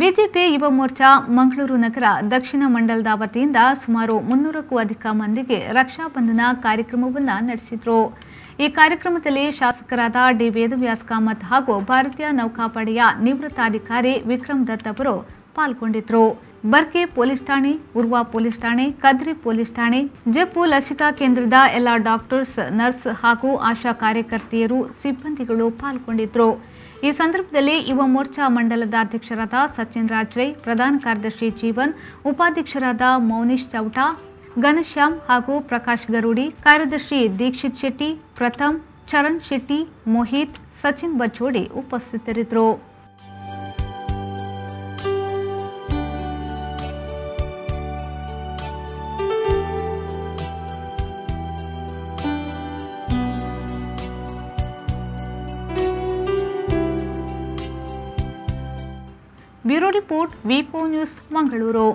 BJP Yuva Morcha Mangaluru ನಗರ ದಕ್ಷಿಣ ಮಂಡಲದ ವತಿಯಿಂದ ಸುಮಾರು 300ಕ್ಕೂ ಅಧಿಕ ಮಂದಿಗೆ ರಕ್ಷಾ ಬಂಧನ ಕಾರ್ಯಕ್ರಮವನ್ನು ನಡೆಸಿದರು। ಈ ಕಾರ್ಯಕ್ರಮದಲ್ಲಿ ಶಾಸಕರಾದ ಡಿ ವೇದವ್ಯಾಸ್ ಕಾಮತ್ ಹಾಗೂ ಭಾರತೀಯ ನೌಕಾಪಡೆಯ ನಿವೃತ್ತ ಅಧಿಕಾರಿ ವಿಕ್ರಮ್ ದತ್ ಅವರು ಪಾಲ್ಗೊಂಡಿದ್ದರು। ಬರ್ಕೆ ಪೊಲೀಸ್ ಠಾಣೆ, ಉರ್ವಾ ಪೊಲೀಸ್ ಠಾಣೆ, ಕದ್ರಿ ಪೊಲೀಸ್ ಠಾಣೆ, ಜೆಪ್ಪು ಲಸಿಕಾ ಕೇಂದ್ರದ ಎಲ್ಲ ಡಾಕ್ಟರ್ಸ್, ನರ್ಸ್ ಹಾಗೂ ಆಶಾ ಕಾರ್ಯಕರ್ತೆಯರು, ಸಿಬ್ಬಂದಿಗಳು ಪಾಲ್ಗೊಂಡಿದ್ದರು। ಈ ಸಂದರ್ಭದಲ್ಲಿ ಯುವ ಮೋರ್ಚಾ ಮಂಡಲದ ಅಧ್ಯಕ್ಷರಾದ ಸಚಿನ್ ರಾಜ್ರೈ, ಪ್ರಧಾನ ಕಾರ್ಯದರ್ಶಿ ಜೀವನ್, ಉಪಾಧ್ಯಕ್ಷರಾದ ಮೌನೀಶ್ ಚೌಟಾ, ಘನಶ್ಯಾಮ್ ಹಾಗೂ ಪ್ರಕಾಶ್ ಗರುಡಿ, ಕಾರ್ಯದರ್ಶಿ ದೀಕ್ಷಿತ್ ಶೆಟ್ಟಿ, ಪ್ರಥಮ್, ಚರಣ್ ಶೆಟ್ಟಿ, ಮೋಹಿತ್, ಸಚಿನ್ ಬಚ್ಚೋಡಿ ಉಪಸ್ಥಿತರಿದ್ದರು। Bureau report V4 news Mangaluru.